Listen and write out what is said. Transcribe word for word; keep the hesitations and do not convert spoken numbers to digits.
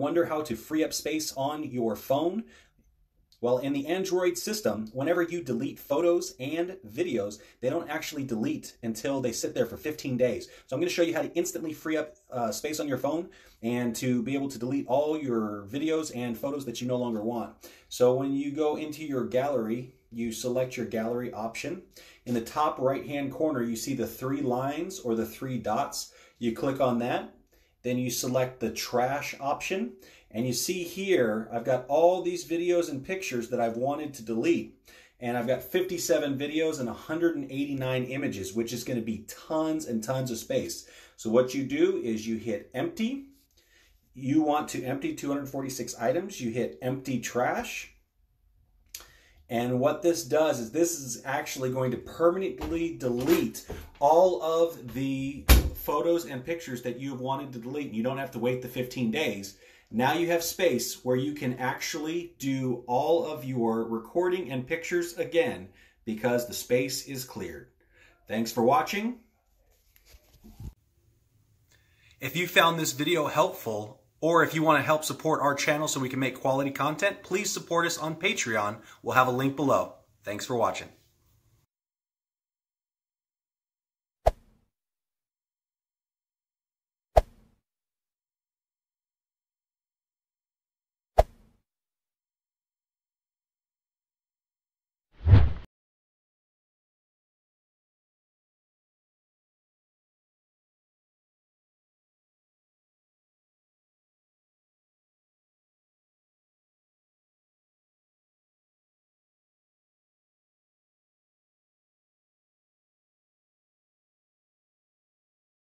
Wonder how to free up space on your phone? Well, in the Android system, whenever you delete photos and videos, they don't actually delete until they sit there for fifteen days. So I'm going to show you how to instantly free up uh, space on your phone and to be able to delete all your videos and photos that you no longer want. So when you go into your gallery, you select your gallery option. In the top right-hand corner, you see the three lines or the three dots. You click on that. Then you select the trash option. And you see here, I've got all these videos and pictures that I've wanted to delete. And I've got fifty-seven videos and one hundred eighty-nine images, which is going to be tons and tons of space. So what you do is you hit empty. You want to empty two hundred forty-six items. You hit empty trash. And what this does is this is actually going to permanently delete all of the photos and pictures that you've wanted to delete. You don't have to wait the fifteen days. Now you have space where you can actually do all of your recording and pictures again because the space is cleared. Thanks for watching. If you found this video helpful, or if you want to help support our channel so we can make quality content, please support us on Patreon. We'll have a link below. Thanks for watching.